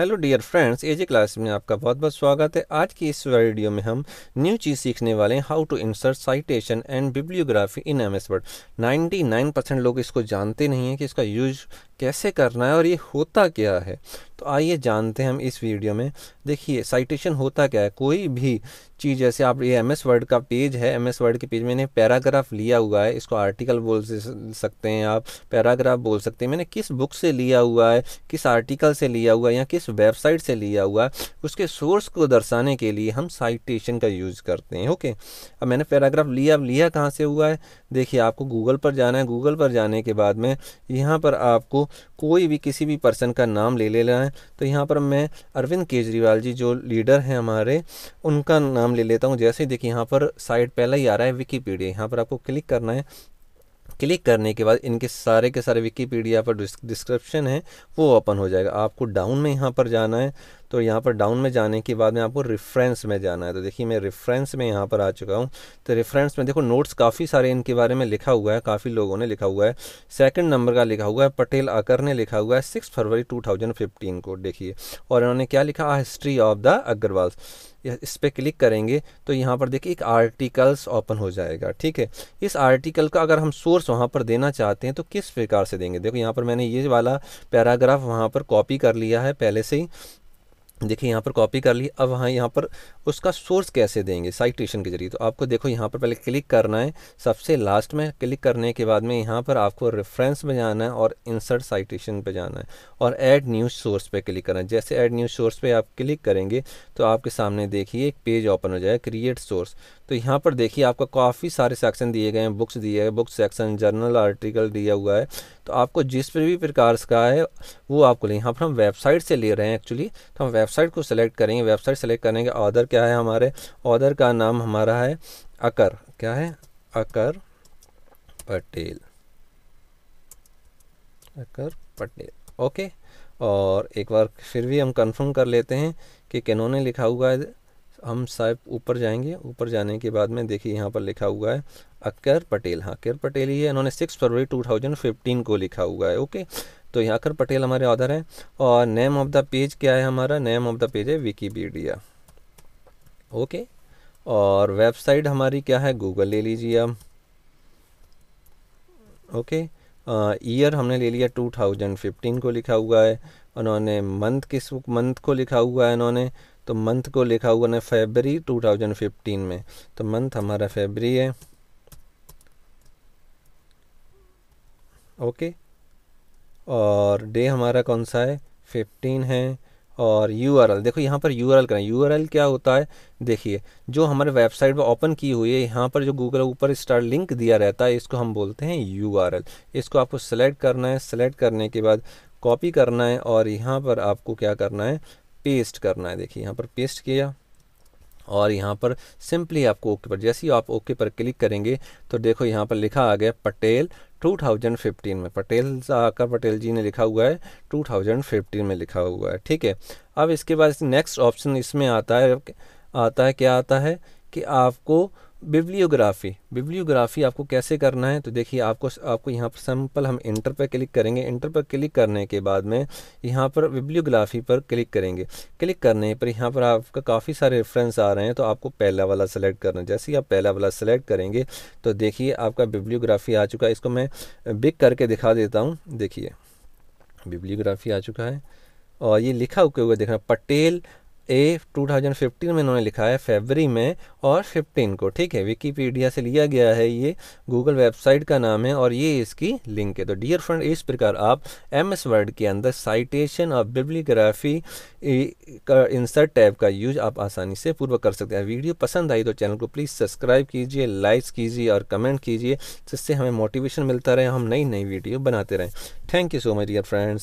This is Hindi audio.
Hello dear friends, AJ class में आपका बहुत बहुत स्वागत है। आज की इस वीडियो में हम न्यू चीज़ सीखने वाले हैं, how to insert citation and bibliography in MS Word. 99% लोग इसको जानते नहीं हैं कि इसका यूज कैसे करना है और ये होता क्या है। तो आइए जानते हैं हम इस वीडियो में। देखिए साइटेशन होता क्या है। कोई भी चीज़, जैसे आप ये एमएस वर्ड का पेज है, एमएस वर्ड के पेज में मैंने पैराग्राफ लिया हुआ है, इसको आर्टिकल बोल सकते हैं आप, पैराग्राफ बोल सकते हैं। मैंने किस बुक से लिया हुआ है, किस आर्टिकल से लिया हुआ है या किस वेबसाइट से लिया हुआ है, उसके सोर्स को दर्शाने के लिए हम साइटेशन का यूज़ करते हैं। ओके, अब मैंने पैराग्राफ लिया कहाँ से हुआ है। देखिए आपको गूगल पर जाना है। गूगल पर जाने के बाद में यहाँ पर आपको कोई भी किसी भी पर्सन का नाम ले लेना है। तो यहाँ पर मैं अरविंद केजरीवाल जी जो लीडर हैं हमारे, उनका नाम ले लेता हूँ। जैसे ही देखिए यहाँ पर साइट पहला ही आ रहा है विकीपीडिया, यहाँ पर आपको क्लिक करना है। क्लिक करने के बाद इनके सारे के सारे विकीपीडिया पर डिस्क्रिप्शन है वो ओपन हो जाएगा। आपको डाउन में यहाँ पर जाना है। तो यहाँ पर डाउन में जाने के बाद में आपको रेफरेंस में जाना है। तो देखिए मैं रेफरेंस में यहाँ पर आ चुका हूँ। तो रेफरेंस में देखो नोट्स काफ़ी सारे इनके बारे में लिखा हुआ है, काफ़ी लोगों ने लिखा हुआ है। सेकंड नंबर का लिखा हुआ है पटेल आकर ने लिखा हुआ है 6 फरवरी 2015 को। देखिए और इन्होंने क्या लिखा, हिस्ट्री ऑफ द अग्रवाल्स। इस पर क्लिक करेंगे तो यहाँ पर देखिए एक आर्टिकल्स ओपन हो जाएगा। ठीक है, इस आर्टिकल का अगर हम सोर्स वहाँ पर देना चाहते हैं तो किस प्रकार से देंगे। देखो यहाँ पर मैंने ये वाला पैराग्राफ वहाँ पर कॉपी कर लिया है पहले से ही। देखिए यहाँ पर कॉपी कर ली। अब वहाँ यहाँ पर उसका सोर्स कैसे देंगे, साइटेशन के जरिए। तो आपको देखो यहाँ पर पहले क्लिक करना है सबसे लास्ट में। क्लिक करने के बाद में यहाँ पर आपको रेफरेंस में जाना है और इंसर्ट साइटेशन पे जाना है और ऐड न्यू सोर्स पे क्लिक करना है। जैसे ऐड न्यू सोर्स पे आप क्लिक करेंगे तो आपके सामने देखिए एक पेज ओपन हो जाएगा, क्रिएट सोर्स। तो यहाँ पर देखिए आपका काफ़ी सारे सेक्शन दिए गए हैं, बुक्स दिए गए, बुक सेक्शन, जर्नल आर्टिकल दिया हुआ है। तो आपको जिस पर भी प्रकार का है वो आपको ले। यहाँ पर हम वेबसाइट से ले रहे हैं एक्चुअली, तो हम वेबसाइट को सिलेक्ट करेंगे। वेबसाइट सेलेक्ट करने के ऑर्डर क्या है हमारे, ऑर्डर का नाम हमारा है अकर, क्या है, अकर पटेल, अकर पटेल। ओके, और एक बार फिर भी हम कंफर्म कर लेते हैं कि किन्होंने लिखा हुआ है। हम साहब ऊपर जाएंगे। ऊपर जाने के बाद में देखिए यहाँ पर लिखा हुआ है अकर पटेल। हाँ, अकर पटेल ही है। इन्होंने 6 फरवरी 2015 को लिखा हुआ है। ओके, तो यहाँ अकर पटेल हमारे ऑथर हैं। और नेम ऑफ द पेज क्या है हमारा, नेम ऑफ द पेज है विकीपीडिया। ओके, और वेबसाइट हमारी क्या है, गूगल ले लीजिए आप। ओके, ईयर हमने ले लिया 2015 को लिखा हुआ है। उन्होंने मंथ, किस मंथ को लिखा हुआ है इन्होंने, तो मंथ को लिखा हुआ है फरवरी 2015 में। तो मंथ हमारा फरवरी है। ओके, और डे हमारा कौन सा है, 15 है। और यूआरएल, देखो यहाँ पर यूआरएल करें। यूआरएल क्या होता है, देखिए जो हमारे वेबसाइट पर ओपन की हुई है, यहाँ पर जो गूगल ऊपर स्टार लिंक दिया रहता है, इसको हम बोलते हैं यूआरएल। इसको आपको सेलेक्ट करना है। सेलेक्ट करने के बाद कॉपी करना है और यहाँ पर आपको क्या करना है, पेस्ट करना है। देखिए यहाँ पर पेस्ट किया और यहाँ पर सिंपली आपको ओके पर, जैसे ही आप ओके पर क्लिक करेंगे तो देखो यहाँ पर लिखा आ गया पटेल 2015 में। पटेल, आकर पटेल जी ने लिखा हुआ है 2015 में लिखा हुआ है। ठीक है, अब इसके बाद नेक्स्ट ऑप्शन इसमें आता है क्या आता है कि आपको बिब्लियोग्राफी आपको कैसे करना है। तो देखिए आपको यहाँ पर सिंपल हम इंटर पर क्लिक करेंगे। इंटर पर क्लिक करने के बाद में यहाँ पर बिब्लियोग्राफी पर क्लिक करेंगे। क्लिक करने पर यहाँ पर आपका काफ़ी सारे रेफरेंस आ रहे हैं। तो आपको पहला वाला सेलेक्ट करना है। जैसे ही आप पहला वाला सेलेक्ट करेंगे तो देखिए आपका बिब्लियोग्राफी आ चुका है। इसको मैं बिग करके दिखा देता हूँ। देखिए बिब्लियोग्राफी आ चुका है और ये लिखा हुआ देखना, पटेल ए 2015 में इन्होंने लिखा है फरवरी में और 15 को। ठीक है, विकीपीडिया से लिया गया है, ये गूगल वेबसाइट का नाम है और ये इसकी लिंक है। तो डियर फ्रेंड, इस प्रकार आप एमएस वर्ड के अंदर साइटेशन और बिब्लियोग्राफी का इंसर्ट टैब का यूज आप आसानी से पूर्वक कर सकते हैं। वीडियो पसंद आई तो चैनल को प्लीज़ सब्सक्राइब कीजिए, लाइक कीजिए और कमेंट कीजिए, जिससे हमें मोटिवेशन मिलता रहे, हम नई वीडियो बनाते रहें। Thank you so much dear friends.